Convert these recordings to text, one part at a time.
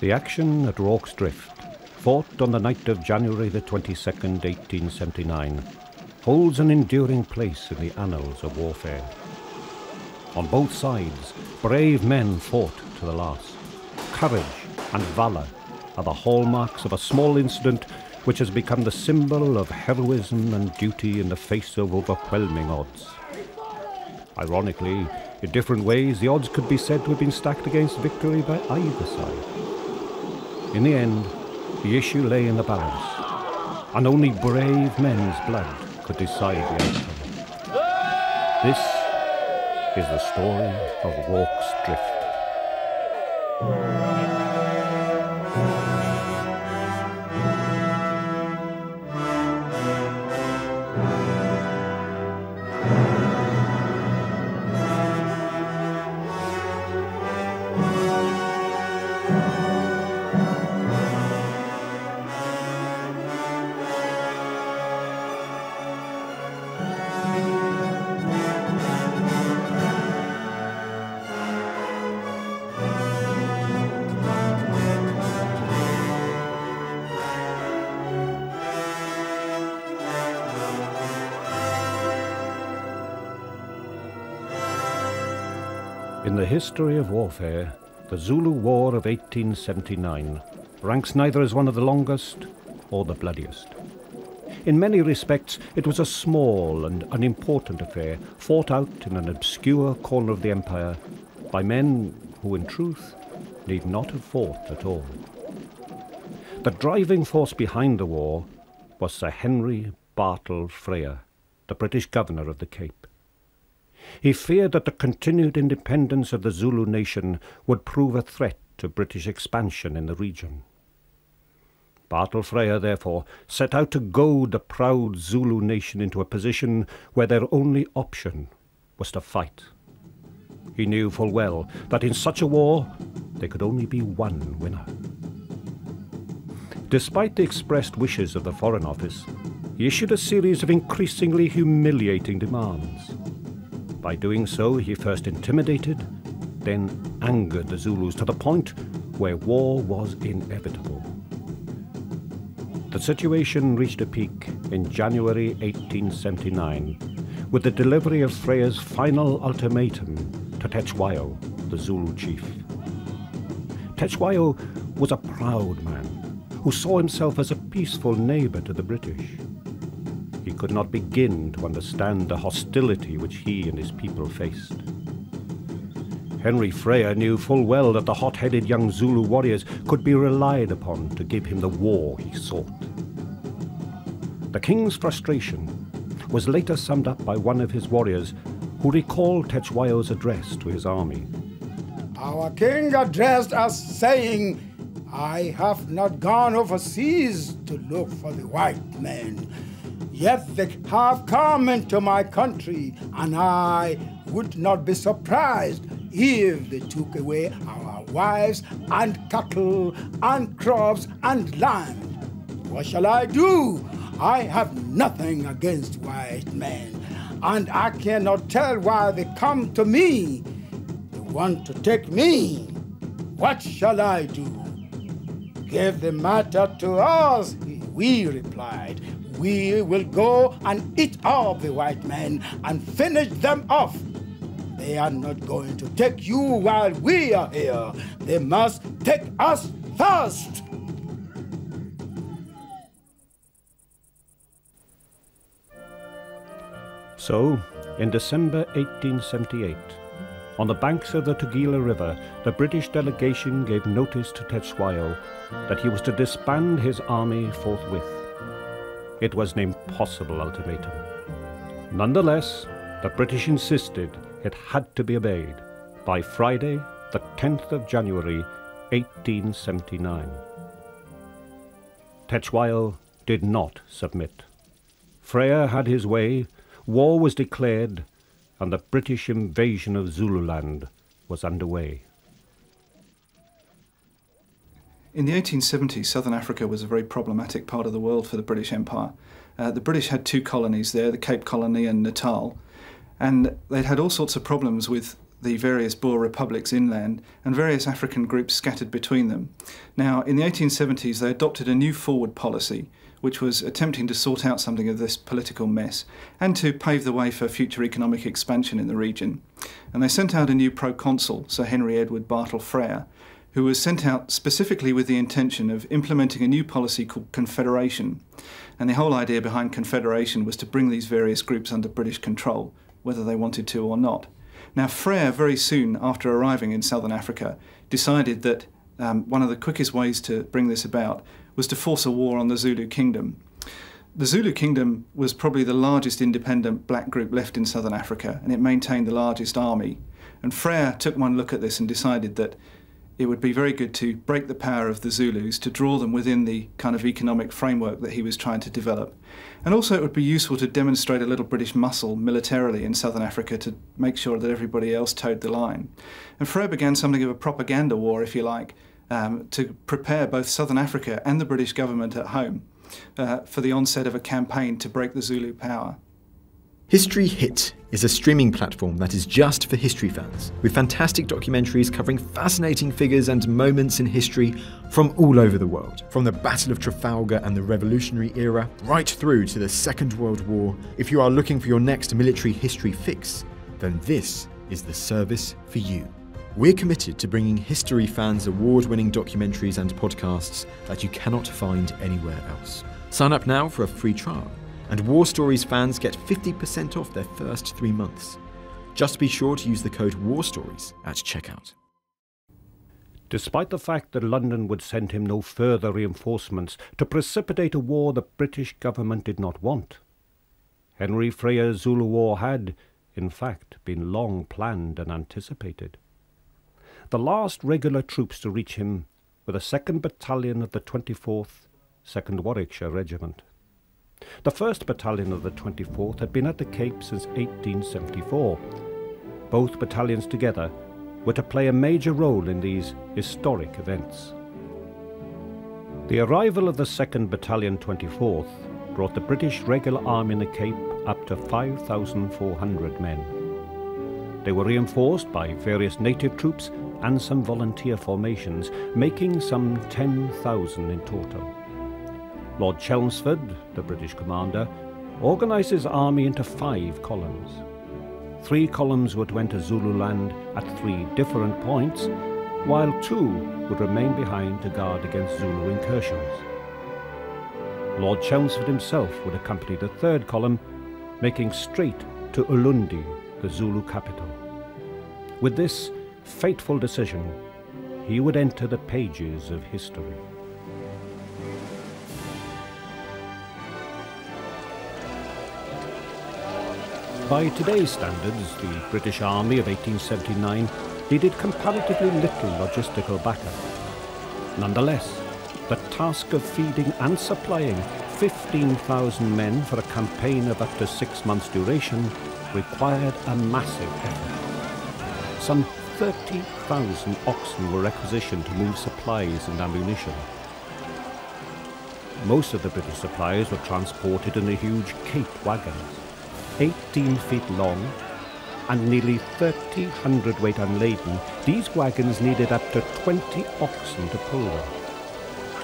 The action at Rorke's Drift, fought on the night of January the 22nd, 1879, holds an enduring place in the annals of warfare. On both sides, brave men fought to the last. Courage and valour are the hallmarks of a small incident which has become the symbol of heroism and duty in the face of overwhelming odds. Ironically, in different ways, the odds could be said to have been stacked against victory by either side. In the end, the issue lay in the balance, and only brave men's blood could decide the outcome. This is the story of Rorke's Drift. In the history of warfare, the Zulu War of 1879 ranks neither as one of the longest or the bloodiest. In many respects, it was a small and unimportant affair fought out in an obscure corner of the empire by men who, in truth, need not have fought at all. The driving force behind the war was Sir Henry Bartle Frere, the British governor of the Cape. He feared that the continued independence of the Zulu nation would prove a threat to British expansion in the region. Bartle Frere, therefore, set out to goad the proud Zulu nation into a position where their only option was to fight. He knew full well that in such a war there could only be one winner. Despite the expressed wishes of the Foreign Office, he issued a series of increasingly humiliating demands. By doing so, he first intimidated, then angered the Zulus to the point where war was inevitable. The situation reached a peak in January 1879 with the delivery of Frere's final ultimatum to Cetshwayo, the Zulu chief. Cetshwayo was a proud man who saw himself as a peaceful neighbour to the British. He could not begin to understand the hostility which he and his people faced. Henry Frere knew full well that the hot-headed young Zulu warriors could be relied upon to give him the war he sought. The king's frustration was later summed up by one of his warriors who recalled Cetshwayo's address to his army. Our king addressed us saying, "I have not gone overseas to look for the white men. Yet they have come into my country, and I would not be surprised if they took away our wives and cattle and crops and land. What shall I do? I have nothing against white men, and I cannot tell why they come to me. They want to take me. What shall I do? Give the matter to us," we replied. "We will go and eat up the white men and finish them off. They are not going to take you while we are here. They must take us first." So, in December 1878, on the banks of the Tugela River, the British delegation gave notice to Cetshwayo that he was to disband his army forthwith. It was an impossible ultimatum. Nonetheless, the British insisted it had to be obeyed by Friday, the 10th of January, 1879. Cetshwayo did not submit. Frere had his way, war was declared, and the British invasion of Zululand was underway. In the 1870s, Southern Africa was a very problematic part of the world for the British Empire. The British had two colonies there, the Cape Colony and Natal, and they'd had all sorts of problems with the various Boer republics inland and various African groups scattered between them. Now, in the 1870s, they adopted a new forward policy, which was attempting to sort out something of this political mess and to pave the way for future economic expansion in the region. And they sent out a new proconsul, Sir Henry Edward Bartle Frere, who was sent out specifically with the intention of implementing a new policy called Confederation. And the whole idea behind Confederation was to bring these various groups under British control, whether they wanted to or not. Now, Frere, very soon after arriving in Southern Africa, decided that one of the quickest ways to bring this about was to force a war on the Zulu kingdom. The Zulu kingdom was probably the largest independent black group left in Southern Africa, and it maintained the largest army. And Frere took one look at this and decided that it would be very good to break the power of the Zulus, to draw them within the kind of economic framework that he was trying to develop. And also it would be useful to demonstrate a little British muscle militarily in Southern Africa to make sure that everybody else toed the line. And Frere began something of a propaganda war, if you like, to prepare both Southern Africa and the British government at home for the onset of a campaign to break the Zulu power. History Hit is a streaming platform that is just for history fans, with fantastic documentaries covering fascinating figures and moments in history from all over the world. From the Battle of Trafalgar and the Revolutionary era, right through to the Second World War. If you are looking for your next military history fix, then this is the service for you. We're committed to bringing history fans award-winning documentaries and podcasts that you cannot find anywhere else. Sign up now for a free trial, and War Stories fans get 50% off their first 3 months. Just be sure to use the code WARSTORIES at checkout. Despite the fact that London would send him no further reinforcements to precipitate a war the British government did not want, Henry Frere's Zulu War had, in fact, been long planned and anticipated. The last regular troops to reach him were the 2nd Battalion of the 24th, 2nd Warwickshire Regiment. The 1st Battalion of the 24th had been at the Cape since 1874. Both battalions together were to play a major role in these historic events. The arrival of the 2nd Battalion 24th brought the British regular army in the Cape up to 5,400 men. They were reinforced by various native troops and some volunteer formations, making some 10,000 in total. Lord Chelmsford, the British commander, organised his army into 5 columns. 3 columns would enter Zululand at 3 different points, while 2 would remain behind to guard against Zulu incursions. Lord Chelmsford himself would accompany the 3rd column, making straight to Ulundi, the Zulu capital. With this fateful decision, he would enter the pages of history. By today's standards, the British Army of 1879 needed comparatively little logistical backup. Nonetheless, the task of feeding and supplying 15,000 men for a campaign of up to 6 months' duration required a massive effort. Some 30,000 oxen were requisitioned to move supplies and ammunition. Most of the British supplies were transported in a huge Cape wagon, 18 feet long and nearly 30 hundredweight unladen. These wagons needed up to 20 oxen to pull them.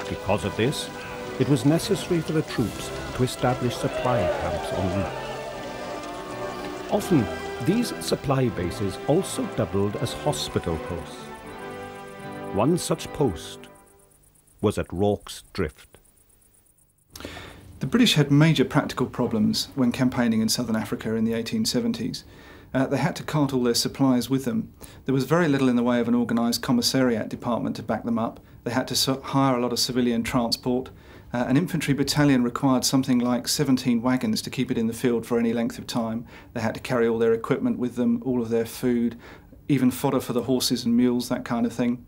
Because of this, it was necessary for the troops to establish supply camps en route. Often, these supply bases also doubled as hospital posts. One such post was at Rorke's Drift. The British had major practical problems when campaigning in Southern Africa in the 1870s. They had to cart all their supplies with them. There was very little in the way of an organised commissariat department to back them up. They had to hire a lot of civilian transport. An infantry battalion required something like 17 wagons to keep it in the field for any length of time. They had to carry all their equipment with them, all of their food, even fodder for the horses and mules, that kind of thing.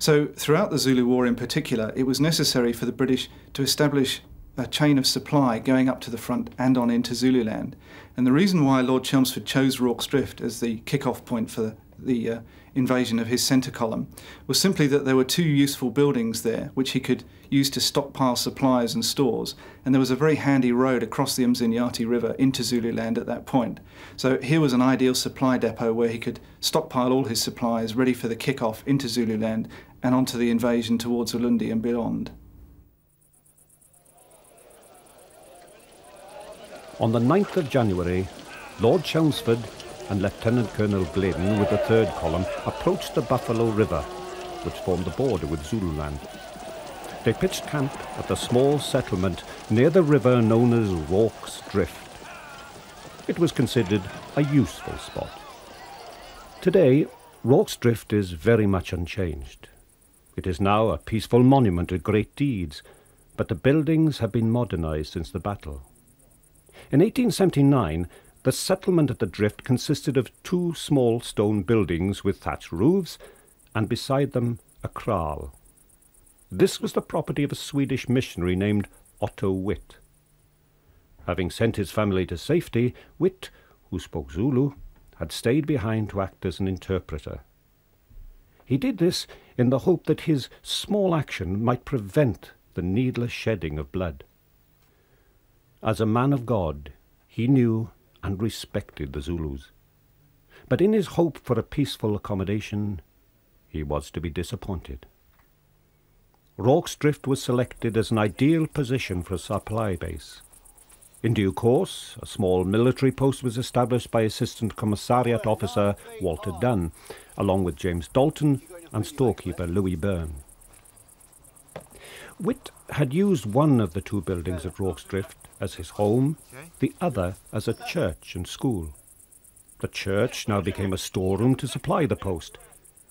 So throughout the Zulu War in particular, it was necessary for the British to establish a chain of supply going up to the front and on into Zululand. And the reason why Lord Chelmsford chose Rorke's Drift as the kick-off point for the invasion of his centre column was simply that there were two useful buildings there which he could use to stockpile supplies and stores, and there was a very handy road across the Mzinyathi River into Zululand at that point. So here was an ideal supply depot where he could stockpile all his supplies ready for the kick-off into Zululand and onto the invasion towards Ulundi and beyond. On the 9th of January, Lord Chelmsford and Lieutenant Colonel Gladen with the 3rd Column approached the Buffalo River, which formed the border with Zululand. They pitched camp at the small settlement near the river known as Rorke's Drift. It was considered a useful spot. Today, Rorke's Drift is very much unchanged. It is now a peaceful monument of great deeds, but the buildings have been modernised since the battle. In 1879, the settlement at the drift consisted of two small stone buildings with thatched roofs, and beside them a kraal. This was the property of a Swedish missionary named Otto Witt. Having sent his family to safety, Witt, who spoke Zulu, had stayed behind to act as an interpreter. He did this in the hope that his small action might prevent the needless shedding of blood. As a man of God, he knew and respected the Zulus. But in his hope for a peaceful accommodation, he was to be disappointed. Rorke's Drift was selected as an ideal position for a supply base. In due course, a small military post was established by Assistant Commissariat Officer Walter Dunne, along with James Dalton and storekeeper Louis Byrne. Witt had used one of the two buildings at Rorke's Drift as his home, the other as a church and school. The church now became a storeroom to supply the post.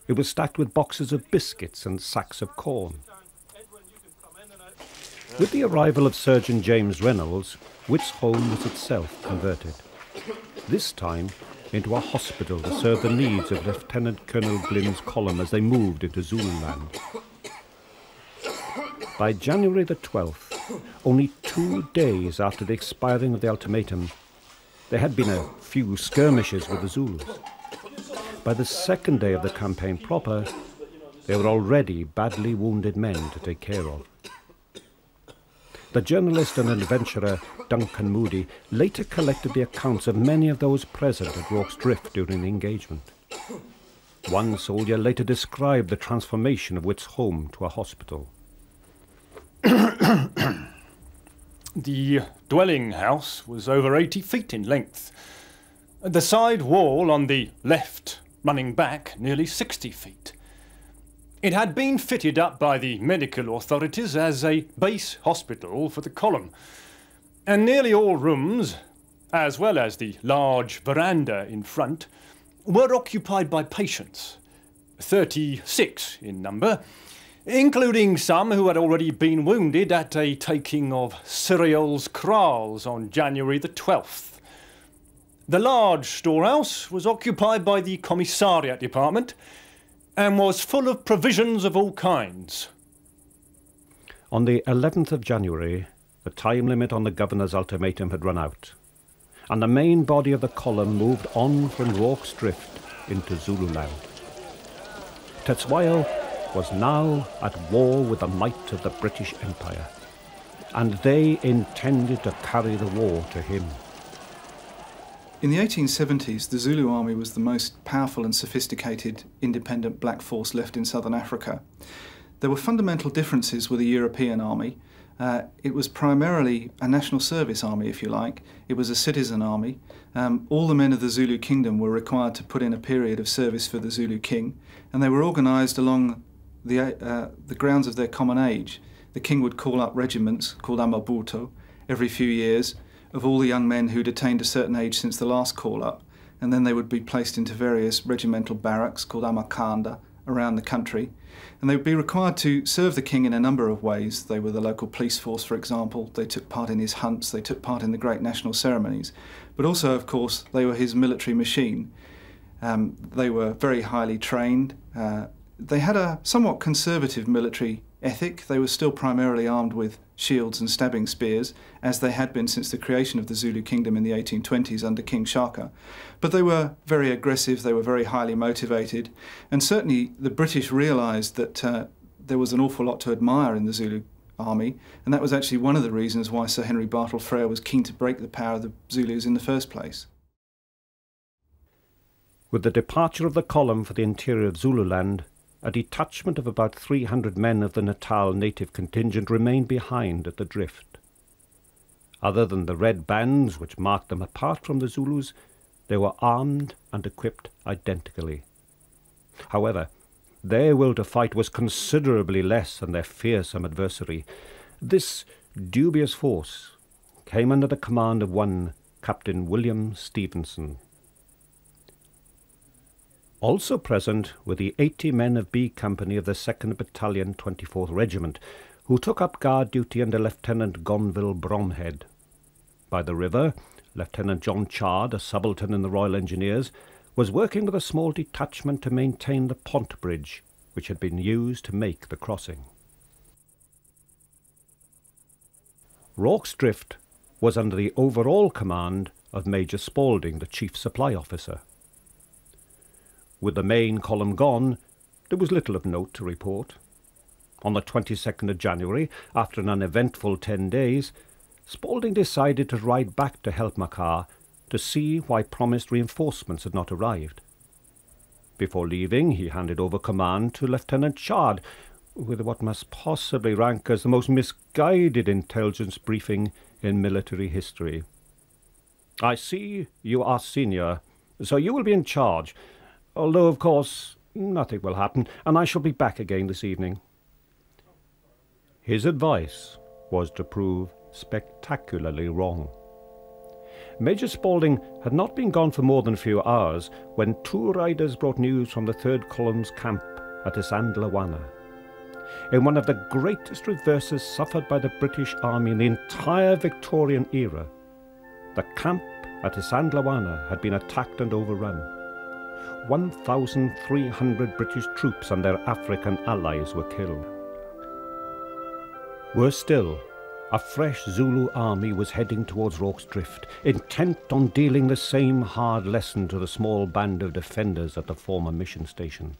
It was stacked with boxes of biscuits and sacks of corn. With the arrival of Surgeon James Reynolds, Witt's home was itself converted, this time into a hospital to serve the needs of Lieutenant Colonel Glynn's column as they moved into Zululand. By January the 12th, only 2 days after the expiring of the ultimatum, there had been a few skirmishes with the Zulus. By the second day of the campaign proper, there were already badly wounded men to take care of. The journalist and adventurer Duncan Moody later collected the accounts of many of those present at Rorke's Drift during the engagement. One soldier later described the transformation of Witt's home to a hospital. The dwelling house was over 80 feet in length. The side wall on the left, running back, nearly 60 feet. It had been fitted up by the medical authorities as a base hospital for the column, and nearly all rooms, as well as the large veranda in front, were occupied by patients, 36 in number, including some who had already been wounded at a taking of Cyril's kraals on January the 12th. The large storehouse was occupied by the Commissariat Department and was full of provisions of all kinds. On the 11th of January, the time limit on the governor's ultimatum had run out, and the main body of the column moved on from Rorke's Drift into Zululand. Cetshwayo was now at war with the might of the British Empire, and they intended to carry the war to him. In the 1870s, the Zulu army was the most powerful and sophisticated independent black force left in Southern Africa. There were fundamental differences with the European army. It was primarily a national service army, if you like. It was a citizen army. All the men of the Zulu kingdom were required to put in a period of service for the Zulu king, and they were organised along the grounds of their common age. The king would call up regiments, called amabuto, every few years of all the young men who'd attained a certain age since the last call-up, and then they would be placed into various regimental barracks called Amakanda around the country, and they would be required to serve the king in a number of ways. They were the local police force, for example. They took part in his hunts. They took part in the great national ceremonies. But also, of course, they were his military machine. They were very highly trained. They had a somewhat conservative military ethic, they were still primarily armed with shields and stabbing spears, as they had been since the creation of the Zulu kingdom in the 1820s under King Shaka. But they were very aggressive, they were very highly motivated, and certainly the British realised that there was an awful lot to admire in the Zulu army, and that was actually one of the reasons why Sir Henry Bartle Frere was keen to break the power of the Zulus in the first place. With the departure of the column for the interior of Zululand, a detachment of about 300 men of the Natal native contingent remained behind at the drift. Other than the red bands which marked them apart from the Zulus, they were armed and equipped identically. However, their will to fight was considerably less than their fearsome adversary. This dubious force came under the command of one Captain William Stevenson. Also present were the 80 men of B Company of the 2nd Battalion, 24th Regiment, who took up guard duty under Lieutenant Gonville Bromhead. By the river, Lieutenant John Chard, a subaltern in the Royal Engineers, was working with a small detachment to maintain the pont bridge, which had been used to make the crossing. Rorke's Drift was under the overall command of Major Spaulding, the Chief Supply Officer. With the main column gone, there was little of note to report. On the 22nd of January, after an uneventful 10 days, Spaulding decided to ride back to Helpmacar to see why promised reinforcements had not arrived. Before leaving, he handed over command to Lieutenant Chard, with what must possibly rank as the most misguided intelligence briefing in military history. "I see you are senior, so you will be in charge. Although, of course, nothing will happen, and I shall be back again this evening." His advice was to prove spectacularly wrong. Major Spaulding had not been gone for more than a few hours when two riders brought news from the 3rd Column's camp at Isandlwana. In one of the greatest reverses suffered by the British Army in the entire Victorian era, the camp at Isandlwana had been attacked and overrun. 1,300 British troops and their African allies were killed. Worse still, a fresh Zulu army was heading towards Rorke's Drift, intent on dealing the same hard lesson to the small band of defenders at the former mission station.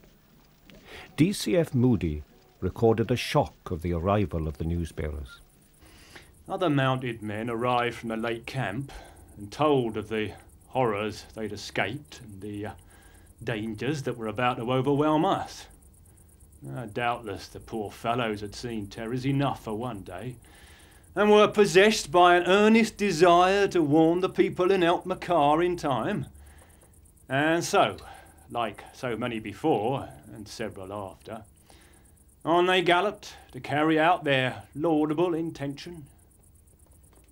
DCF Moody recorded the shock of the arrival of the newsbearers. Other mounted men arrived from the late camp and told of the horrors they'd escaped and the dangers that were about to overwhelm us. Doubtless the poor fellows had seen terrors enough for one day and were possessed by an earnest desire to warn the people in Helpmacar in time. And so, like so many before and several after, on they galloped to carry out their laudable intention.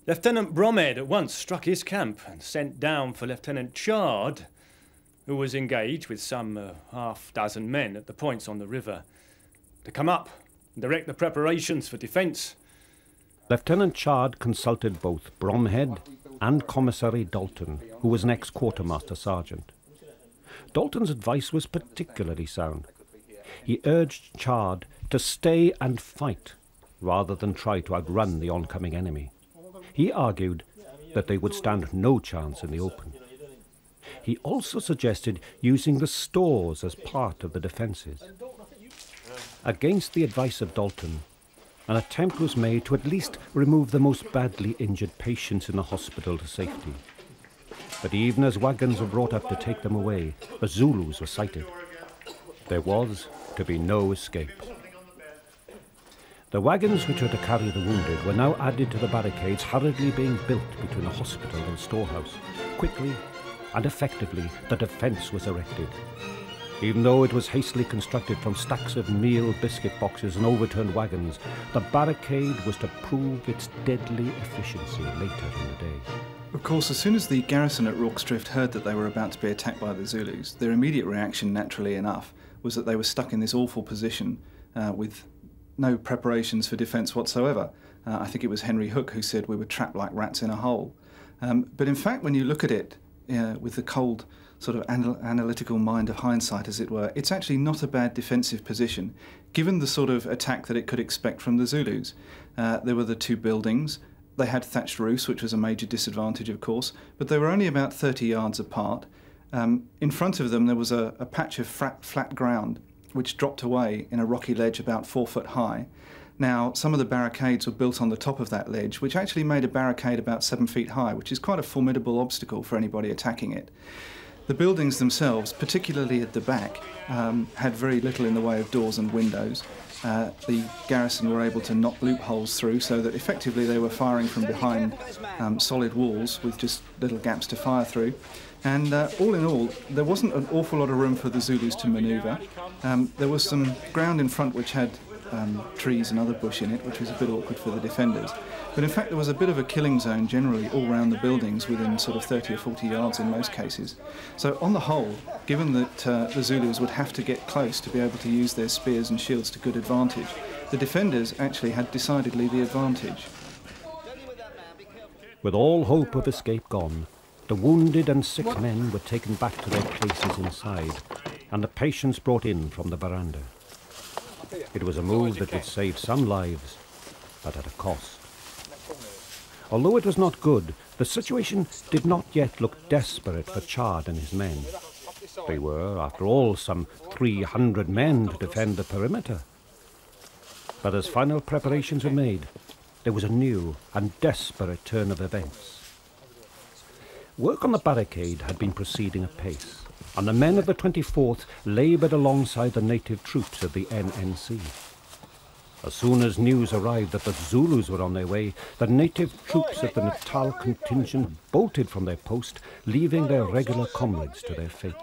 Lieutenant Bromhead at once struck his camp and sent down for Lieutenant Chard, who was engaged with some half-dozen men at the points on the river, to come up and direct the preparations for defence. Lieutenant Chard consulted both Bromhead and Commissary Dalton, who was next Quartermaster Sergeant. Dalton's advice was particularly sound. He urged Chard to stay and fight, rather than try to outrun the oncoming enemy. He argued that they would stand no chance in the open. He also suggested using the stores as part of the defences. Against the advice of Dalton, an attempt was made to at least remove the most badly injured patients in the hospital to safety. But even as wagons were brought up to take them away, the Zulus were sighted. There was to be no escape. The wagons which were to carry the wounded were now added to the barricades hurriedly being built between the hospital and storehouse. Quickly and effectively, the defence was erected. Even though it was hastily constructed from stacks of meal biscuit boxes and overturned wagons, the barricade was to prove its deadly efficiency later in the day. Of course, as soon as the garrison at Rorke's Drift heard that they were about to be attacked by the Zulus, their immediate reaction, naturally enough, was that they were stuck in this awful position with no preparations for defence whatsoever. I think it was Henry Hook who said we were trapped like rats in a hole. But in fact, when you look at it, with the cold sort of analytical mind of hindsight, as it were, it's actually not a bad defensive position, given the sort of attack that it could expect from the Zulus. There were the two buildings. They had thatched roofs, which was a major disadvantage, of course, but they were only about 30 yards apart. In front of them, there was a patch of flat ground, which dropped away in a rocky ledge about 4 foot high. Now, some of the barricades were built on the top of that ledge, which actually made a barricade about 7 feet high, which is quite a formidable obstacle for anybody attacking it. The buildings themselves, particularly at the back, had very little in the way of doors and windows. The garrison were able to knock loopholes through so that effectively they were firing from behind solid walls with just little gaps to fire through. And all in all, there wasn't an awful lot of room for the Zulus to manoeuvre. There was some ground in front which had trees and other bush in it, which was a bit awkward for the defenders. But in fact, there was a bit of a killing zone generally all round the buildings within sort of 30 or 40 yards in most cases. So on the whole, given that the Zulus would have to get close to be able to use their spears and shields to good advantage, the defenders actually had decidedly the advantage. With all hope of escape gone, the wounded and sick men were taken back to their places inside, and the patients brought in from the veranda. It was a move that would save some lives, but at a cost. Although it was not good, the situation did not yet look desperate for Chard and his men. They were, after all, some 300 men to defend the perimeter. But as final preparations were made, there was a new and desperate turn of events. Work on the barricade had been proceeding apace, and the men of the 24th laboured alongside the native troops of the NNC. As soon as news arrived that the Zulus were on their way, the native troops of the Natal contingent bolted from their post, leaving their regular comrades to their fate.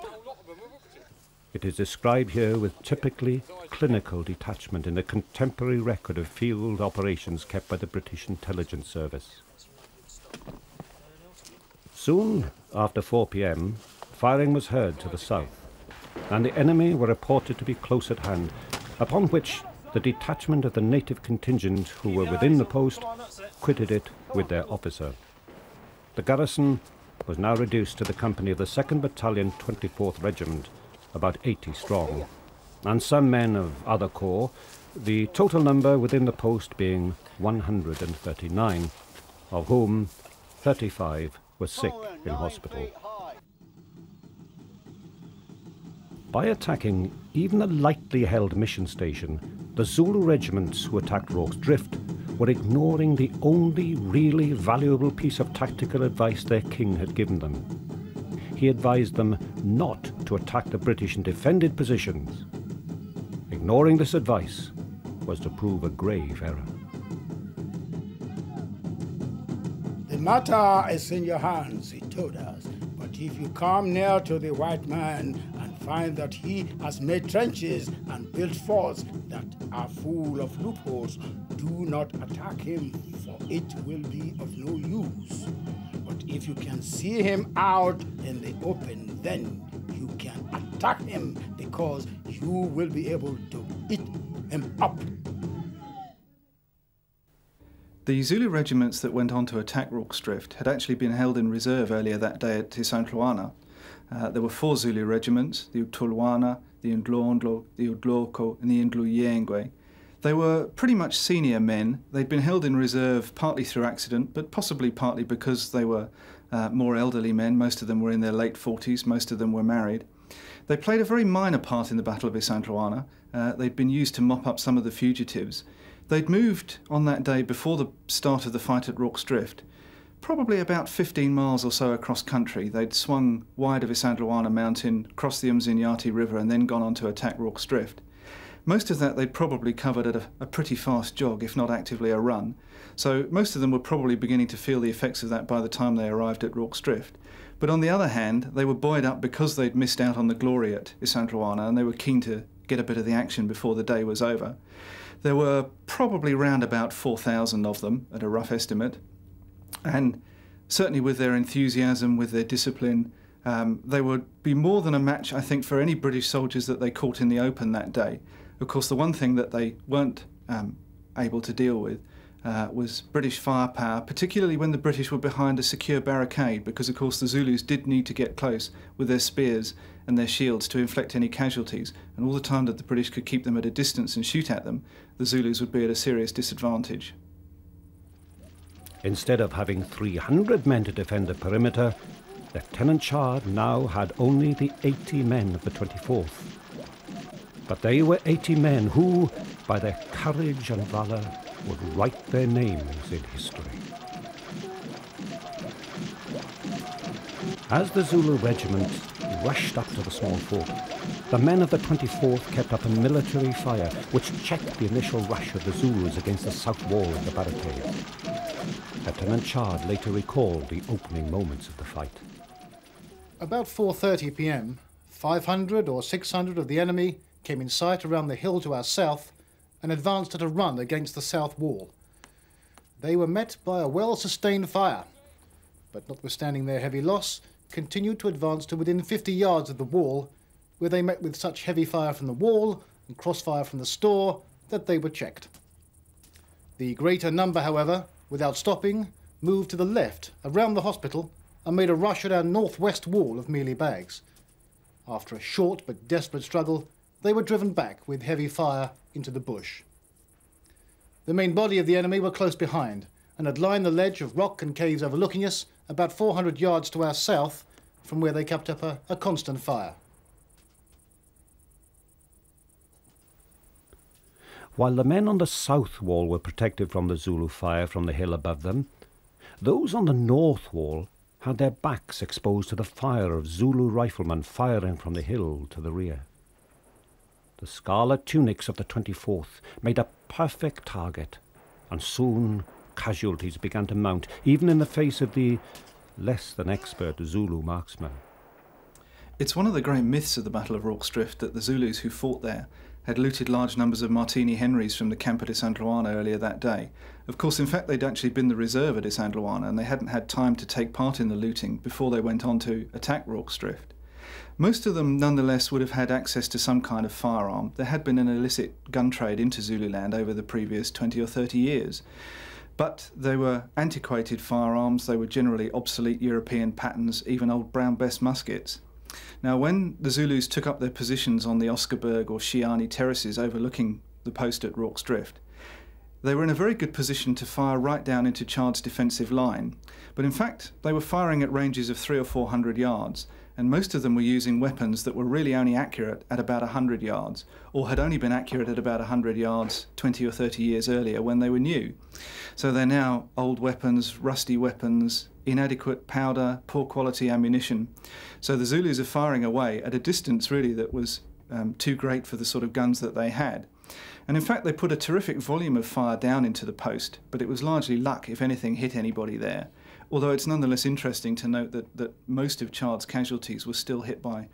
It is described here with typically clinical detachment in the contemporary record of field operations kept by the British Intelligence Service. Soon after 4 p.m, firing was heard to the south, and the enemy were reported to be close at hand, upon which the detachment of the native contingent who were within the post quitted it with their officer. The garrison was now reduced to the company of the 2nd Battalion, 24th Regiment, about 80 strong, and some men of other corps, the total number within the post being 139, of whom 35 were sick in hospital. By attacking even a lightly held mission station, the Zulu regiments who attacked Rorke's Drift were ignoring the only really valuable piece of tactical advice their king had given them. He advised them not to attack the British in defended positions. Ignoring this advice was to prove a grave error. The matter is in your hands, he told us, but if you come near to the white man, find that he has made trenches and built forts that are full of loopholes. Do not attack him, for it will be of no use. But if you can see him out in the open, then you can attack him, because you will be able to beat him up. The Zulu regiments that went on to attack Rorke's Drift had actually been held in reserve earlier that day at Isandlwana. There were four Zulu regiments, the Utolwana, the Ndlondlo, the Udloko and the Ndluyengwe. They were pretty much senior men. They'd been held in reserve partly through accident, but possibly partly because they were more elderly men. Most of them were in their late 40s, most of them were married. They played a very minor part in the Battle of Isandlwana. They'd been used to mop up some of the fugitives. They'd moved on that day before the start of the fight at Rorke's Drift, probably about 15 miles or so across country. They'd swung wide of Isandlwana Mountain, crossed the Mzinyathi River and then gone on to attack Rorke's Drift. Most of that they'd probably covered at a pretty fast jog, if not actively a run. So most of them were probably beginning to feel the effects of that by the time they arrived at Rorke's Drift. But on the other hand, they were buoyed up because they'd missed out on the glory at Isandlwana and they were keen to get a bit of the action before the day was over. There were probably round about 4,000 of them at a rough estimate. And certainly with their enthusiasm, with their discipline, they would be more than a match, I think, for any British soldiers that they caught in the open that day. Of course, the one thing that they weren't able to deal with was British firepower, particularly when the British were behind a secure barricade, because of course the Zulus did need to get close with their spears and their shields to inflict any casualties, and all the time that the British could keep them at a distance and shoot at them, the Zulus would be at a serious disadvantage. Instead of having 300 men to defend the perimeter, Lieutenant Chard now had only the 80 men of the 24th. But they were 80 men who, by their courage and valour, would write their names in history. As the Zulu regiment rushed up to the small fort, the men of the 24th kept up a military fire which checked the initial rush of the Zulus against the south wall of the barricade. Lieutenant Chard later recalled the opening moments of the fight. About 4:30 p.m, 500 or 600 of the enemy came in sight around the hill to our south and advanced at a run against the south wall. They were met by a well-sustained fire, but notwithstanding their heavy loss, continued to advance to within 50 yards of the wall, where they met with such heavy fire from the wall and crossfire from the store that they were checked. The greater number, however, without stopping, moved to the left around the hospital and made a rush at our northwest wall of mealie bags. After a short but desperate struggle, they were driven back with heavy fire into the bush. The main body of the enemy were close behind and had lined the ledge of rock and caves overlooking us about 400 yards to our south, from where they kept up a constant fire. While the men on the south wall were protected from the Zulu fire from the hill above them, those on the north wall had their backs exposed to the fire of Zulu riflemen firing from the hill to the rear. The scarlet tunics of the 24th made a perfect target, and soon casualties began to mount, even in the face of the less than expert Zulu marksmen. It's one of the great myths of the Battle of Rorke's Drift that the Zulus who fought there had looted large numbers of Martini Henrys from the camp at Isandlwana earlier that day. Of course, in fact, they'd actually been the reserve at Isandlwana, and they hadn't had time to take part in the looting before they went on to attack Rorke's Drift. Most of them, nonetheless, would have had access to some kind of firearm. There had been an illicit gun trade into Zululand over the previous 20 or 30 years. But they were antiquated firearms, they were generally obsolete European patterns, even old Brown Bess muskets. Now, when the Zulus took up their positions on the Oscarberg or Shiyane terraces overlooking the post at Rorke's Drift, they were in a very good position to fire right down into Chard's defensive line. But in fact, they were firing at ranges of 300 or 400 yards, and most of them were using weapons that were really only accurate at about 100 yards, or had only been accurate at about 100 yards 20 or 30 years earlier when they were new. So they're now old weapons, rusty weapons, inadequate powder, poor quality ammunition. So the Zulus are firing away at a distance really that was too great for the sort of guns that they had. And in fact, they put a terrific volume of fire down into the post, but it was largely luck if anything hit anybody there. Although it's nonetheless interesting to note that most of Chard's casualties were still hit by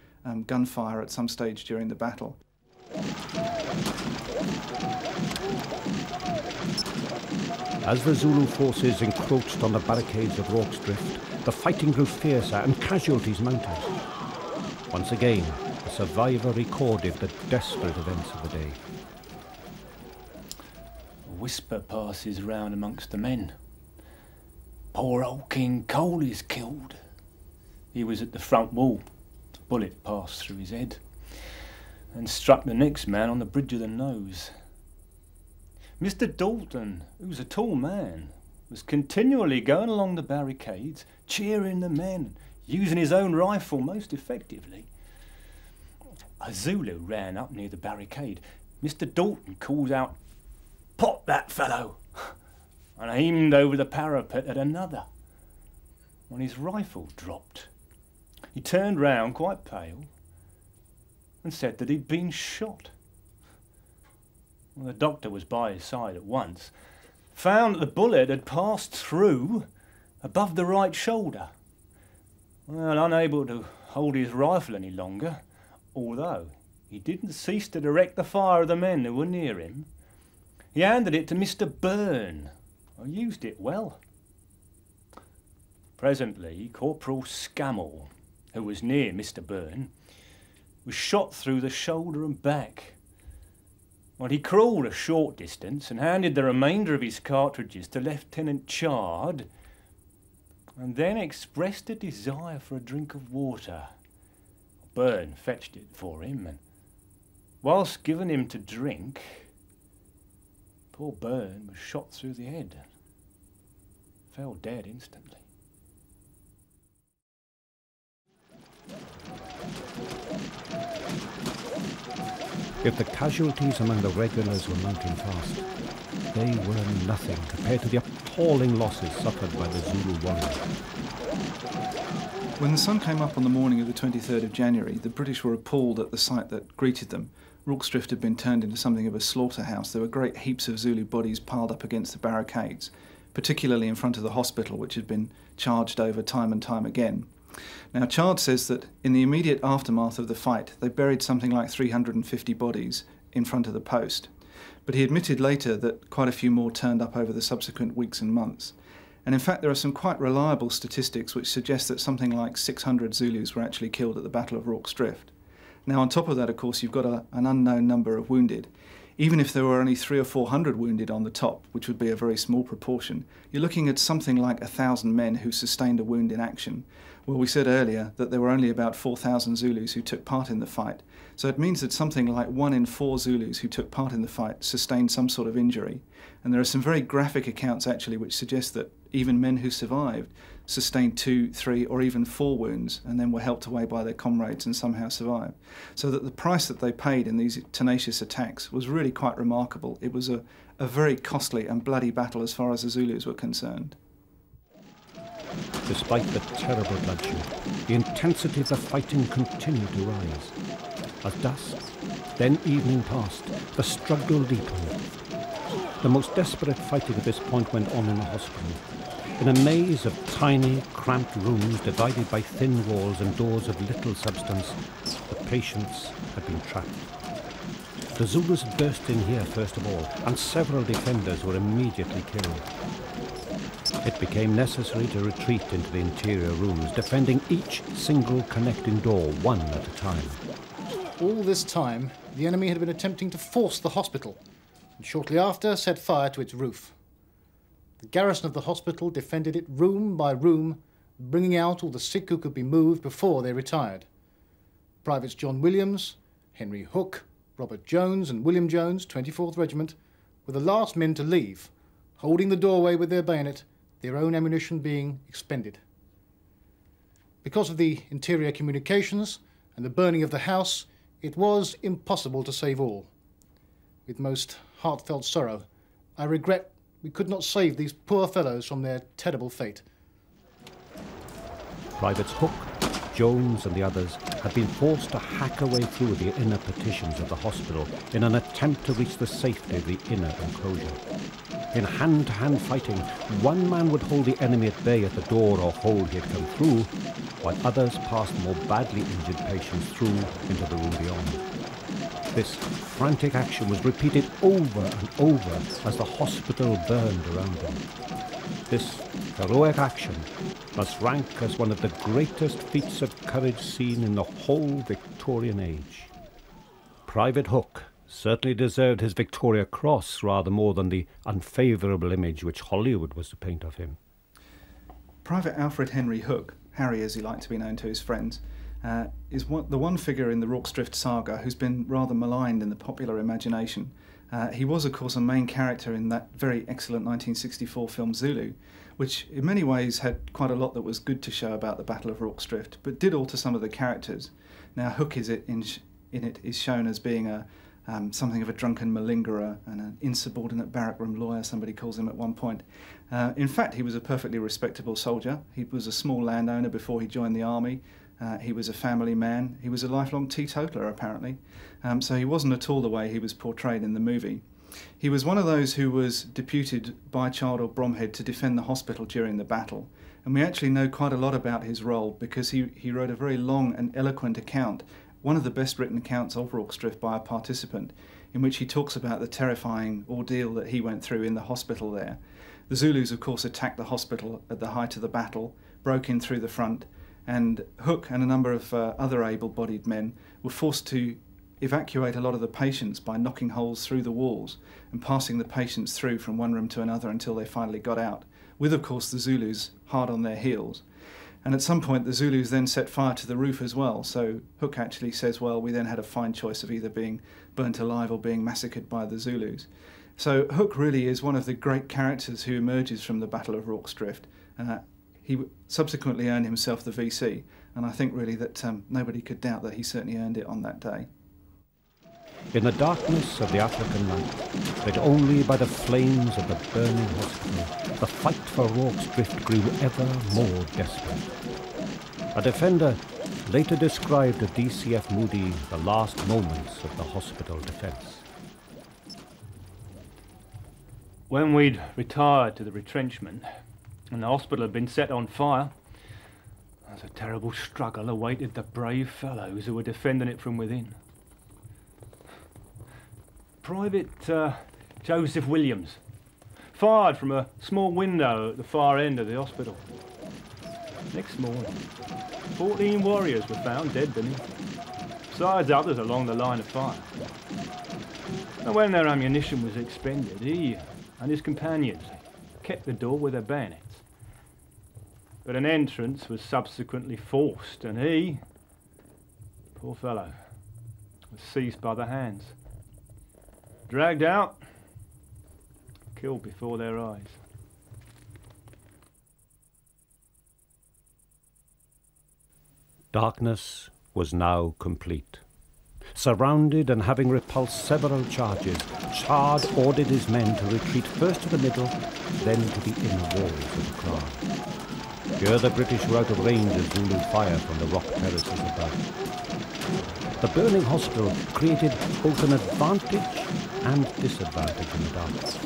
gunfire at some stage during the battle. As the Zulu forces encroached on the barricades of Rorke's Drift, the fighting grew fiercer and casualties mounted. Once again, the survivor recorded the desperate events of the day. A whisper passes round amongst the men. Poor old King Cole is killed. He was at the front wall. A bullet passed through his head and struck the next man on the bridge of the nose. Mr. Dalton, who was a tall man, was continually going along the barricades, cheering the men, using his own rifle most effectively. A Zulu ran up near the barricade. Mr. Dalton called out, "Pop that fellow!" and aimed over the parapet at another, when his rifle dropped. He turned round quite pale and said that he'd been shot. Well, the doctor was by his side at once, found that the bullet had passed through above the right shoulder. Well, unable to hold his rifle any longer, although he didn't cease to direct the fire of the men who were near him, he handed it to Mr. Byrne. I used it well. Presently, Corporal Scammell, who was near Mr. Byrne, was shot through the shoulder and back. Well, he crawled a short distance and handed the remainder of his cartridges to Lieutenant Chard, and then expressed a desire for a drink of water. Byrne fetched it for him, and whilst giving him to drink, poor Byrne was shot through the head and fell dead instantly. If the casualties among the regulars were mounting fast, they were nothing compared to the appalling losses suffered by the Zulu warriors. When the sun came up on the morning of the 23rd of January, the British were appalled at the sight that greeted them. Rorke's Drift had been turned into something of a slaughterhouse. There were great heaps of Zulu bodies piled up against the barricades, particularly in front of the hospital, which had been charged over time and time again. Now, Chard says that in the immediate aftermath of the fight, they buried something like 350 bodies in front of the post. But he admitted later that quite a few more turned up over the subsequent weeks and months. And in fact, there are some quite reliable statistics which suggest that something like 600 Zulus were actually killed at the Battle of Rorke's Drift. Now, on top of that, of course, you've got an unknown number of wounded. Even if there were only 300 or 400 wounded on the top, which would be a very small proportion, you're looking at something like 1,000 men who sustained a wound in action. Well, we said earlier that there were only about 4,000 Zulus who took part in the fight. So it means that something like 1 in 4 Zulus who took part in the fight sustained some sort of injury. And there are some very graphic accounts, actually, which suggest that even men who survived sustained 2, 3, or even 4 wounds and then were helped away by their comrades and somehow survived. So that the price that they paid in these tenacious attacks was really quite remarkable. It was a very costly and bloody battle as far as the Zulus were concerned. Despite the terrible bloodshed, the intensity of the fighting continued to rise. As dusk, then evening passed, the struggle deepened. The most desperate fighting at this point went on in the hospital. In a maze of tiny, cramped rooms divided by thin walls and doors of little substance, the patients had been trapped. The Zulus burst in here first of all, and several defenders were immediately killed. It became necessary to retreat into the interior rooms, defending each single connecting door, one at a time. All this time, the enemy had been attempting to force the hospital, and shortly after set fire to its roof. The garrison of the hospital defended it room by room, bringing out all the sick who could be moved before they retired. Privates John Williams, Henry Hook, Robert Jones and William Jones, 24th Regiment, were the last men to leave, holding the doorway with their bayonet, their own ammunition being expended. Because of the interior communications and the burning of the house, it was impossible to save all. With most heartfelt sorrow, I regret we could not save these poor fellows from their terrible fate. Privates Hook, Jones and the others had been forced to hack a way through the inner partitions of the hospital in an attempt to reach the safety of the inner enclosure. In hand-to-hand fighting, one man would hold the enemy at bay at the door or hole he had come through, while others passed more badly injured patients through into the room beyond. This frantic action was repeated over and over as the hospital burned around them. This heroic action must rank as one of the greatest feats of courage seen in the whole Victorian age. Private Hook certainly deserved his Victoria Cross rather more than the unfavourable image which Hollywood was to paint of him. Private Alfred Henry Hook, Harry as he liked to be known to his friends, is the one figure in the Rorke's Drift saga who's been rather maligned in the popular imagination. He was, of course, a main character in that very excellent 1964 film Zulu, which in many ways had quite a lot that was good to show about the Battle of Rorke's Drift, but did alter some of the characters. Now, Hook is shown as being something of a drunken malingerer and an insubordinate barrack-room lawyer, somebody calls him at one point. In fact, he was a perfectly respectable soldier. He was a small landowner before he joined the army. He was a family man. He was a lifelong teetotaler, apparently. So he wasn't at all the way he was portrayed in the movie. He was one of those who was deputed by Chard or Bromhead to defend the hospital during the battle. And we actually know quite a lot about his role because he wrote a very long and eloquent account, one of the best written accounts of Rorke's Drift by a participant, in which he talks about the terrifying ordeal that he went through in the hospital there. The Zulus, of course, attacked the hospital at the height of the battle, broke in through the front, and Hook and a number of other able-bodied men were forced to evacuate a lot of the patients by knocking holes through the walls and passing the patients through from one room to another until they finally got out, with of course the Zulus hard on their heels. And at some point the Zulus then set fire to the roof as well, so Hook actually says, well, we then had a fine choice of either being burnt alive or being massacred by the Zulus. So Hook really is one of the great characters who emerges from the Battle of Rorke's Drift. He subsequently earned himself the VC, and I think really that nobody could doubt that he certainly earned it on that day. In the darkness of the African night, lit only by the flames of the burning hospital, the fight for Rorke's Drift grew ever more desperate. A defender later described to DCF Moody the last moments of the hospital defence. When we'd retired to the retrenchment, and the hospital had been set on fire, as a terrible struggle awaited the brave fellows who were defending it from within. Private Joseph Williams fired from a small window at the far end of the hospital. Next morning, 14 warriors were found dead beneath him, besides others along the line of fire. And when their ammunition was expended, he and his companions kept the door with their bayonets. But an entrance was subsequently forced, and he, poor fellow, was seized by the hands, dragged out, killed before their eyes. Darkness was now complete. Surrounded and having repulsed several charges, Chard ordered his men to retreat first to the middle, then to the inner walls of the kraal. Here the British were out of range of Zulu fire from the rock terraces above. The burning hospital created both an advantage and disadvantage in the darkness.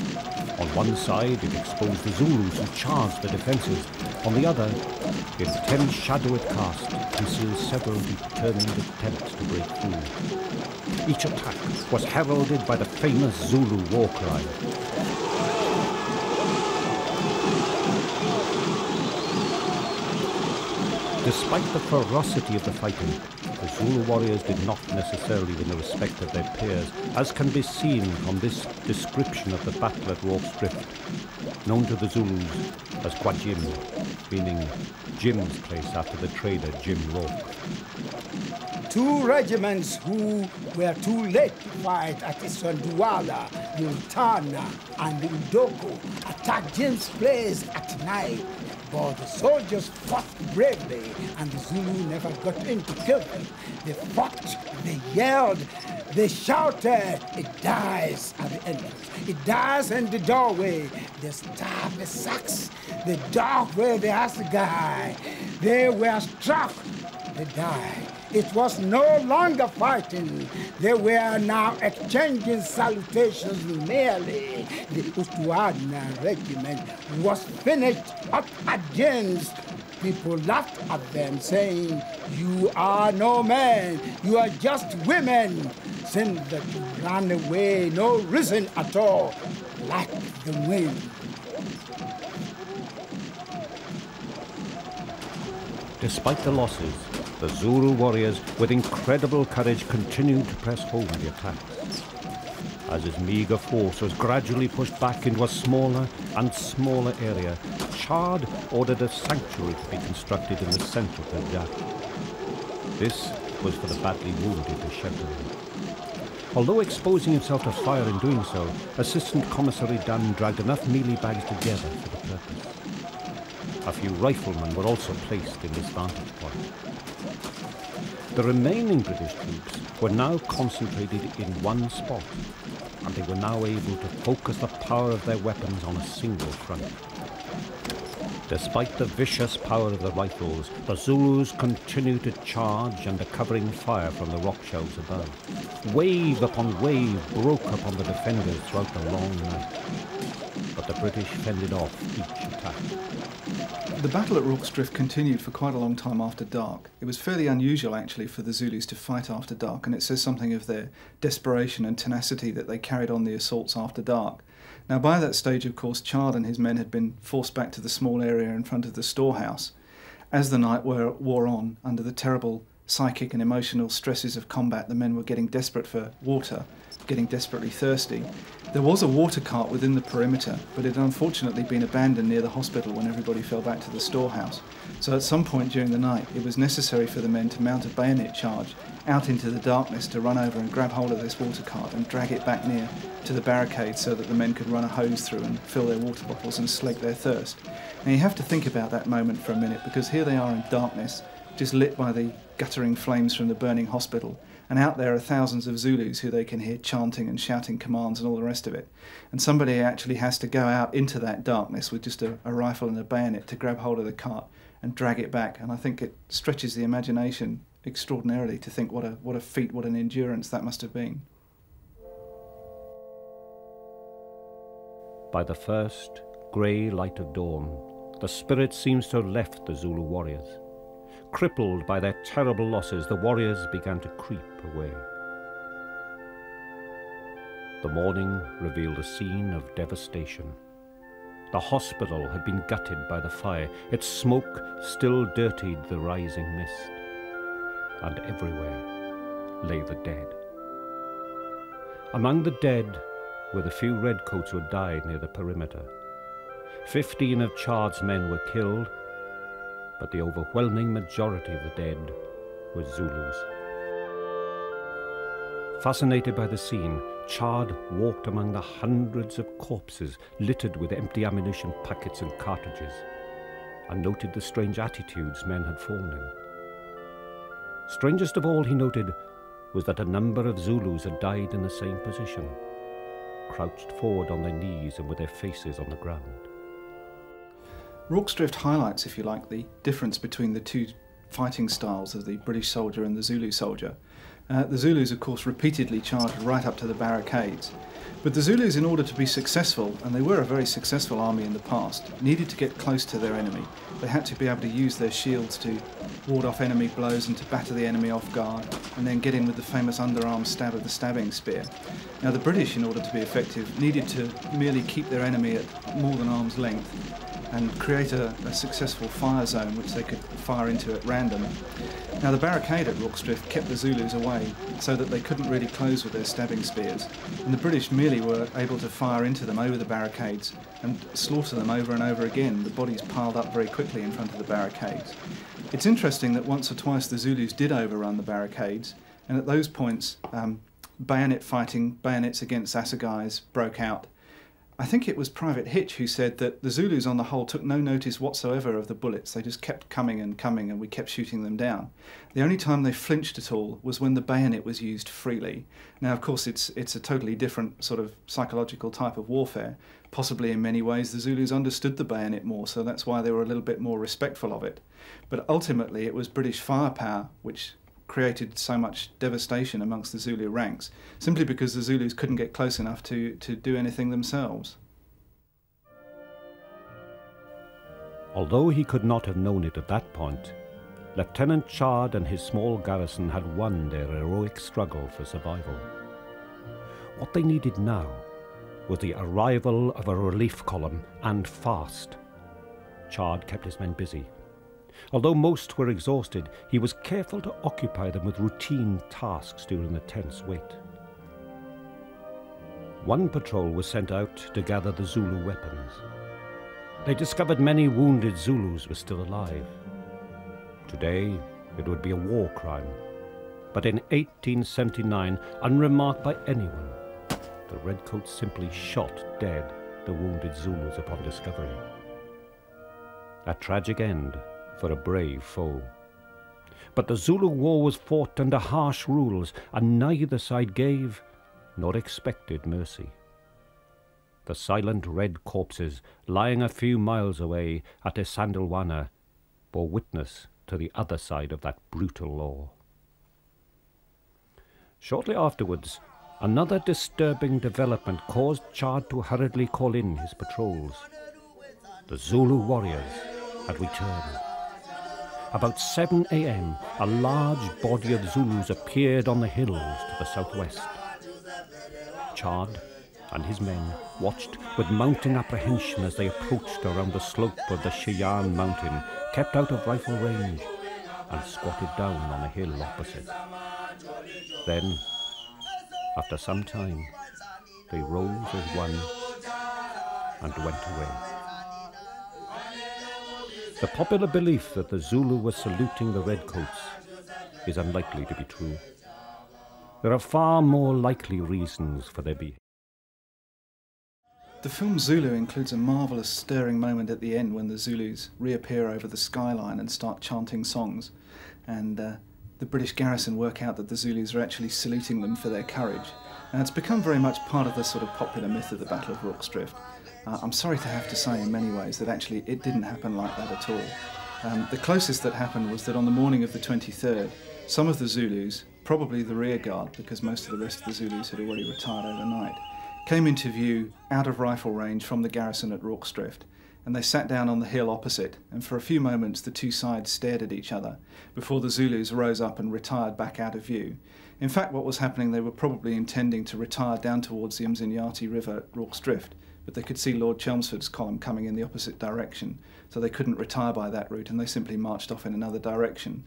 On one side it exposed the Zulus who charged the defences. On the other, its tense shadow it cast concealed several determined attempts to break through. Each attack was heralded by the famous Zulu war cry. Despite the ferocity of the fighting, the Zulu warriors did not necessarily win the respect of their peers, as can be seen from this description of the battle at Rorke's Drift, known to the Zulus as Kwajim, meaning Jim's place after the trader Jim Rorke. Two regiments who were too late to fight at Isandlwana, Yultana, and Ndoko attacked Jim's place at night. But the soldiers fought bravely, and the Zulu never got in to kill them. They fought, they yelled, they shouted. It dies at the entrance. It dies in the doorway. They stabbed the sacks. They dug with the assegai. They were struck. They died. It was no longer fighting. They were now exchanging salutations merely. The Utuana regiment was finished up at James. People laughed at them, saying, "You are no men, you are just women. Seeing that you ran away, no reason at all, like the wind." Despite the losses, the Zulu warriors, with incredible courage, continued to press home the attacks. As his meagre force was gradually pushed back into a smaller and smaller area, Chard ordered a sanctuary to be constructed in the centre of the Jack. This was for the badly wounded to shelter. Although exposing himself to fire in doing so, Assistant Commissary Dunne dragged enough mealie bags together for the purpose. A few riflemen were also placed in this vantage point. The remaining British troops were now concentrated in one spot, and they were now able to focus the power of their weapons on a single front. Despite the vicious power of the rifles, the Zulus continued to charge under covering fire from the rock shells above. Wave upon wave broke upon the defenders throughout the long night, but the British fended off each attack. The battle at Rorke's Drift continued for quite a long time after dark. It was fairly unusual actually for the Zulus to fight after dark, and it says something of their desperation and tenacity that they carried on the assaults after dark. Now by that stage of course Chard and his men had been forced back to the small area in front of the storehouse. As the night wore on under the terrible psychic and emotional stresses of combat, the men were getting desperate for water, getting desperately thirsty. There was a water cart within the perimeter, but it had unfortunately been abandoned near the hospital when everybody fell back to the storehouse. So at some point during the night, it was necessary for the men to mount a bayonet charge out into the darkness to run over and grab hold of this water cart and drag it back near to the barricade so that the men could run a hose through and fill their water bottles and slake their thirst. Now you have to think about that moment for a minute, because here they are in darkness, just lit by the guttering flames from the burning hospital. And out there are thousands of Zulus who they can hear chanting and shouting commands and all the rest of it. And somebody actually has to go out into that darkness with just a rifle and a bayonet to grab hold of the cart and drag it back. And I think it stretches the imagination extraordinarily to think what a feat, what an endurance that must have been. By the first grey light of dawn, the spirit seems to have left the Zulu warriors. Crippled by their terrible losses, the warriors began to creep away. The morning revealed a scene of devastation. The hospital had been gutted by the fire. Its smoke still dirtied the rising mist. And everywhere lay the dead. Among the dead were the few redcoats who had died near the perimeter. 15 of Chard's men were killed, but the overwhelming majority of the dead were Zulus. Fascinated by the scene, Chard walked among the hundreds of corpses littered with empty ammunition packets and cartridges, and noted the strange attitudes men had fallen in. Strangest of all, he noted, was that a number of Zulus had died in the same position, crouched forward on their knees and with their faces on the ground. Rorke's Drift highlights, if you like, the difference between the two fighting styles of the British soldier and the Zulu soldier. The Zulus, of course, repeatedly charged right up to the barricades. But the Zulus, in order to be successful, and they were a very successful army in the past, needed to get close to their enemy. They had to be able to use their shields to ward off enemy blows and to batter the enemy off guard, and then get in with the famous underarm stab of the stabbing spear. Now, the British, in order to be effective, needed to merely keep their enemy at more than arm's length, and create a successful fire zone which they could fire into at random. Now the barricade at Rorke's Drift kept the Zulus away so that they couldn't really close with their stabbing spears, and the British merely were able to fire into them over the barricades and slaughter them over and over again, the bodies piled up very quickly in front of the barricades. It's interesting that once or twice the Zulus did overrun the barricades, and at those points bayonet fighting, bayonets against assegais, broke out. I think it was Private Hitch who said that the Zulus on the whole took no notice whatsoever of the bullets. They just kept coming and coming, and we kept shooting them down. The only time they flinched at all was when the bayonet was used freely. Now, of course, it's a totally different sort of psychological type of warfare. Possibly in many ways the Zulus understood the bayonet more, so that's why they were a little bit more respectful of it. But ultimately it was British firepower which created so much devastation amongst the Zulu ranks, simply because the Zulus couldn't get close enough to do anything themselves. Although he could not have known it at that point, Lieutenant Chard and his small garrison had won their heroic struggle for survival. What they needed now was the arrival of a relief column, and fast. Chard kept his men busy. Although most were exhausted, he was careful to occupy them with routine tasks during the tense wait. One patrol was sent out to gather the Zulu weapons. They discovered many wounded Zulus were still alive. Today, it would be a war crime. But in 1879, unremarked by anyone, the redcoats simply shot dead the wounded Zulus upon discovery. A tragic end for a brave foe. But the Zulu War was fought under harsh rules, and neither side gave nor expected mercy. The silent red corpses lying a few miles away at Isandlwana bore witness to the other side of that brutal law. Shortly afterwards, another disturbing development caused Chard to hurriedly call in his patrols. The Zulu warriors had returned. About 7 a.m., a large body of Zulus appeared on the hills to the southwest. Chard and his men watched with mounting apprehension as they approached around the slope of the Shiyane mountain, kept out of rifle range, and squatted down on a hill opposite. Then, after some time, they rose as one and went away. The popular belief that the Zulu was saluting the redcoats is unlikely to be true. There are far more likely reasons for their behaviour. The film Zulu includes a marvellous stirring moment at the end when the Zulus reappear over the skyline and start chanting songs, and the British garrison work out that the Zulus are actually saluting them for their courage. And it's become very much part of the sort of popular myth of the Battle of Rorke's Drift. I'm sorry to have to say in many ways that actually it didn't happen like that at all. The closest that happened was that on the morning of the 23rd, some of the Zulus, probably the rear guard because most of the rest of the Zulus had already retired overnight, came into view out of rifle range from the garrison at Rorke's Drift, and they sat down on the hill opposite, and for a few moments the two sides stared at each other before the Zulus rose up and retired back out of view. In fact, what was happening, they were probably intending to retire down towards the Mzinyathi River at Rorke's Drift, but they could see Lord Chelmsford's column coming in the opposite direction, so they couldn't retire by that route and they simply marched off in another direction.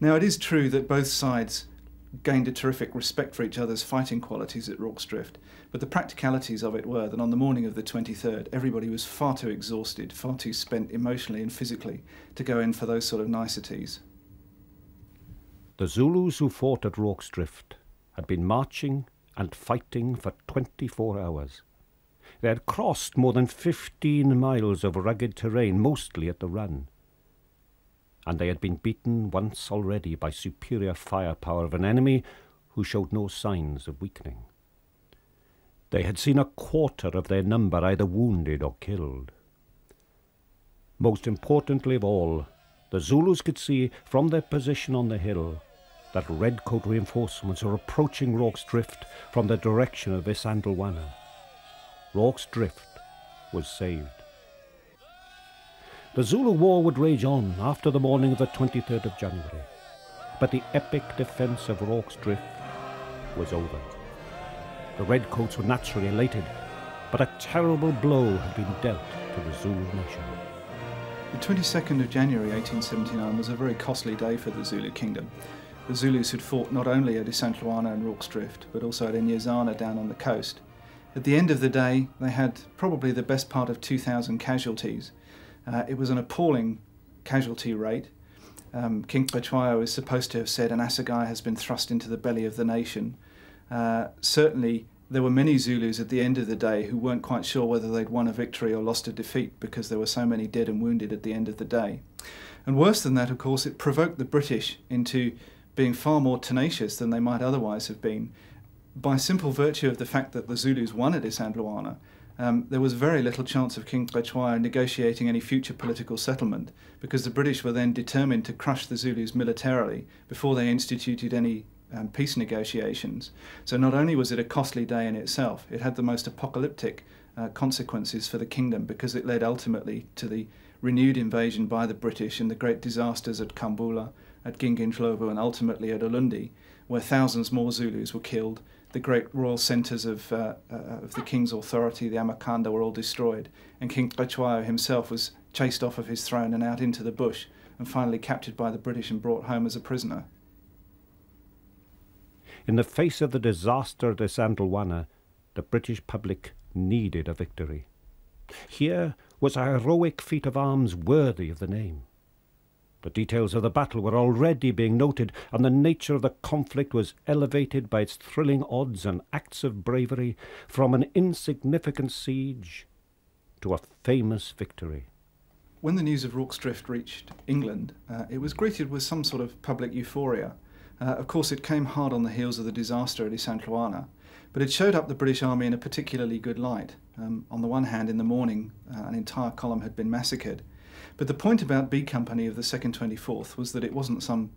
Now, it is true that both sides gained a terrific respect for each other's fighting qualities at Rorke's Drift, but the practicalities of it were that on the morning of the 23rd, everybody was far too exhausted, far too spent emotionally and physically to go in for those sort of niceties. The Zulus who fought at Rorke's Drift had been marching and fighting for 24 hours. They had crossed more than 15 miles of rugged terrain, mostly at the run. And they had been beaten once already by superior firepower of an enemy who showed no signs of weakening. They had seen a quarter of their number either wounded or killed. Most importantly of all, the Zulus could see from their position on the hill that redcoat reinforcements were approaching Rorke's Drift from the direction of Isandlwana. Rorke's Drift was saved. The Zulu War would rage on after the morning of the 23rd of January, but the epic defence of Rorke's Drift was over. The redcoats were naturally elated, but a terrible blow had been dealt to the Zulu nation. The 22nd of January 1879 was a very costly day for the Zulu kingdom. The Zulus had fought not only at Isandlwana and Rorke's Drift, but also at Inyazana down on the coast. At the end of the day, they had probably the best part of 2,000 casualties. It was an appalling casualty rate. King Cetshwayo is supposed to have said an assegai has been thrust into the belly of the nation. Certainly there were many Zulus at the end of the day who weren't quite sure whether they'd won a victory or lost a defeat because there were so many dead and wounded at the end of the day. And worse than that, of course, it provoked the British into being far more tenacious than they might otherwise have been. By simple virtue of the fact that the Zulus won at Isandlwana, there was very little chance of King Cetshwayo negotiating any future political settlement, because the British were then determined to crush the Zulus militarily before they instituted any peace negotiations. So not only was it a costly day in itself, it had the most apocalyptic consequences for the kingdom, because it led ultimately to the renewed invasion by the British and the great disasters at Kambula, at Gingindlovu and ultimately at Ulundi, where thousands more Zulus were killed. The great royal centres of the king's authority, the Amakanda, were all destroyed, and King Cetshwayo himself was chased off of his throne and out into the bush, and finally captured by the British and brought home as a prisoner. In the face of the disaster at Isandlwana, the British public needed a victory. Here was a heroic feat of arms worthy of the name. The details of the battle were already being noted, and the nature of the conflict was elevated by its thrilling odds and acts of bravery from an insignificant siege to a famous victory. When the news of Rorke's Drift reached England, it was greeted with some sort of public euphoria. Of course, it came hard on the heels of the disaster at Isandlwana, but it showed up the British Army in a particularly good light. On the one hand, in the morning, an entire column had been massacred. But the point about B Company of the 2nd 24th was that it wasn't some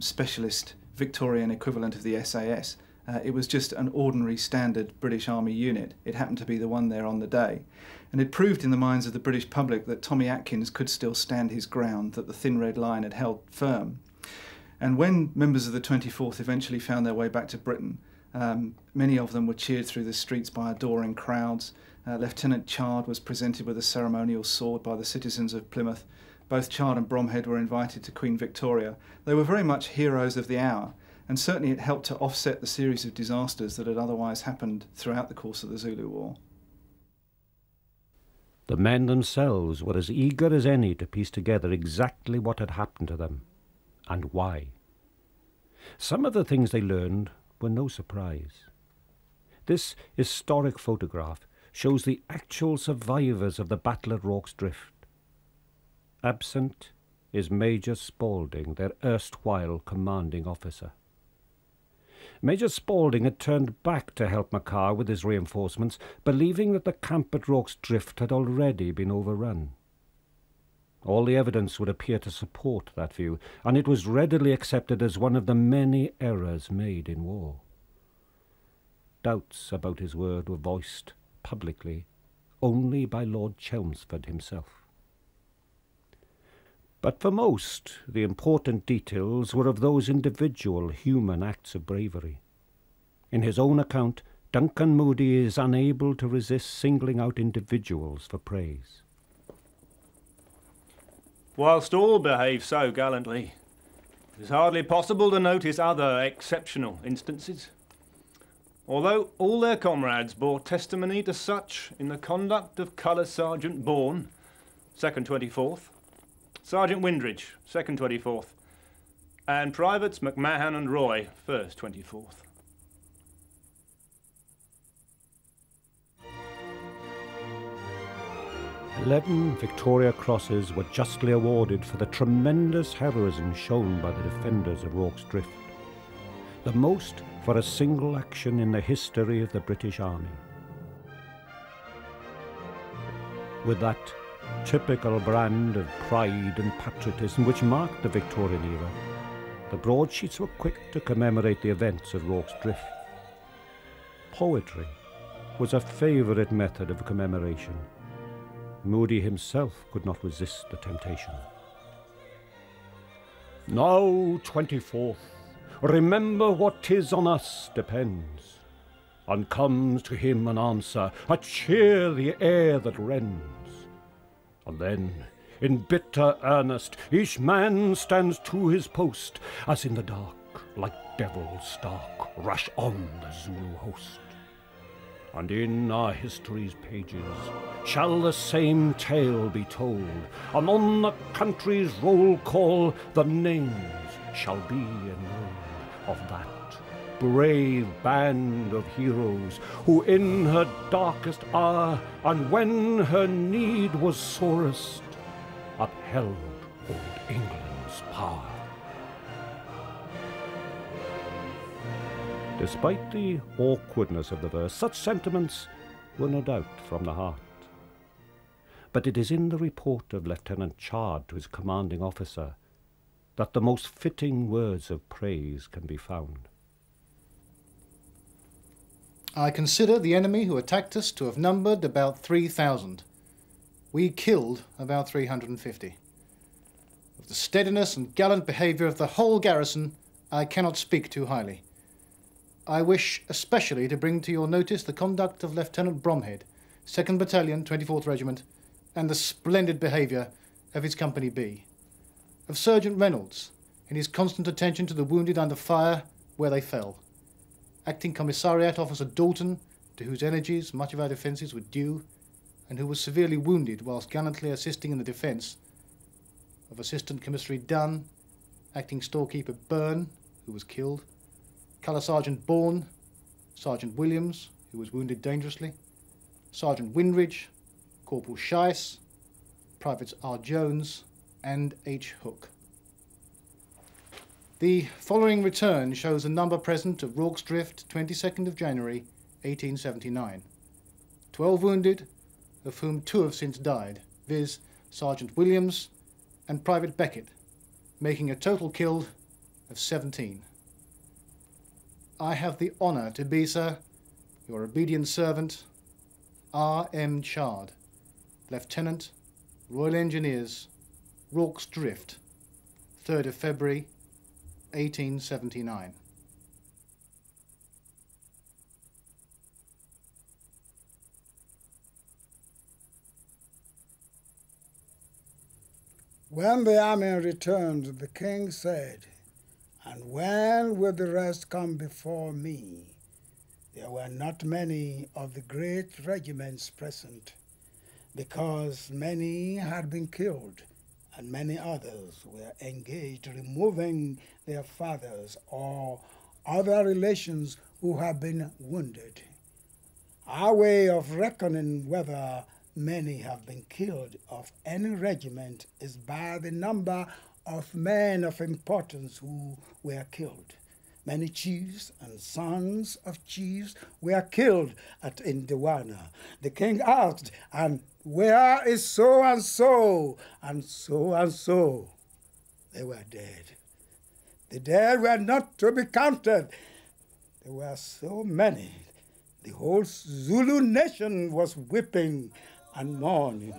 specialist Victorian equivalent of the SAS. It was just an ordinary standard British Army unit. It happened to be the one there on the day. And it proved in the minds of the British public that Tommy Atkins could still stand his ground, that the thin red line had held firm. And when members of the 24th eventually found their way back to Britain, many of them were cheered through the streets by adoring crowds. Lieutenant Chard was presented with a ceremonial sword by the citizens of Plymouth. Both Chard and Bromhead were invited to Queen Victoria. They were very much heroes of the hour, and certainly it helped to offset the series of disasters that had otherwise happened throughout the course of the Zulu War. The men themselves were as eager as any to piece together exactly what had happened to them, and why. Some of the things they learned were no surprise. This historic photograph shows the actual survivors of the battle at Rorke's Drift. Absent is Major Spaulding, their erstwhile commanding officer. Major Spaulding had turned back to help Makar with his reinforcements, believing that the camp at Rorke's Drift had already been overrun. All the evidence would appear to support that view, and it was readily accepted as one of the many errors made in war. Doubts about his word were voiced publicly only by Lord Chelmsford himself. But for most, the important details were of those individual human acts of bravery. In his own account, Duncan Moody is unable to resist singling out individuals for praise. Whilst all behave so gallantly, it is hardly possible to notice other exceptional instances, although all their comrades bore testimony to such in the conduct of Colour Sergeant Bourne, 2nd 24th, Sergeant Windridge, 2nd 24th, and Privates McMahon and Roy, 1st 24th. Eleven Victoria Crosses were justly awarded for the tremendous heroism shown by the defenders of Rorke's Drift, the most for a single action in the history of the British Army. With that typical brand of pride and patriotism which marked the Victorian era, the broadsheets were quick to commemorate the events of Rorke's Drift. Poetry was a favourite method of commemoration. Moody himself could not resist the temptation. Now, 24th, remember what 'tis on us depends, and comes to him an answer, a cheer the air that rends. And then, in bitter earnest, each man stands to his post, as in the dark, like devils stark, rush on the Zulu host. And in our history's pages shall the same tale be told, and on the country's roll call the names shall be enrolled of that brave band of heroes who in her darkest hour and when her need was sorest upheld old England's power. Despite the awkwardness of the verse, such sentiments were no doubt from the heart. But it is in the report of Lieutenant Chard to his commanding officer that the most fitting words of praise can be found. I consider the enemy who attacked us to have numbered about 3,000. We killed about 350. Of the steadiness and gallant behaviour of the whole garrison, I cannot speak too highly. I wish especially to bring to your notice the conduct of Lieutenant Bromhead, 2nd Battalion, 24th Regiment, and the splendid behaviour of his Company B. Of Sergeant Reynolds, in his constant attention to the wounded under fire where they fell. Acting Commissariat Officer Dalton, to whose energies much of our defences were due, and who was severely wounded whilst gallantly assisting in the defence. Of Assistant Commissary Dunne, Acting Storekeeper Byrne, who was killed. Colour Sergeant Bourne, Sergeant Williams, who was wounded dangerously, Sergeant Windridge, Corporal Shice, Privates R. Jones, and H. Hook. The following return shows the number present of Rorke's Drift, 22nd of January, 1879. 12 wounded, of whom 2 have since died, viz. Sergeant Williams and Private Beckett, making a total killed of 17. I have the honour to be, sir, your obedient servant, R. M. Chard, Lieutenant, Royal Engineers, Rorke's Drift, 3rd of February, 1879. When the army returned, the king said, "And when will the rest come before me?" There were not many of the great regiments present, because many had been killed and many others were engaged removing their fathers or other relations who had been wounded. Our way of reckoning whether many have been killed of any regiment is by the number of men of importance who were killed. Many chiefs and sons of chiefs were killed at Isandlwana. The king asked, "And where is so and so and so and so?" They were dead. The dead were not to be counted. There were so many. The whole Zulu nation was weeping and mourning.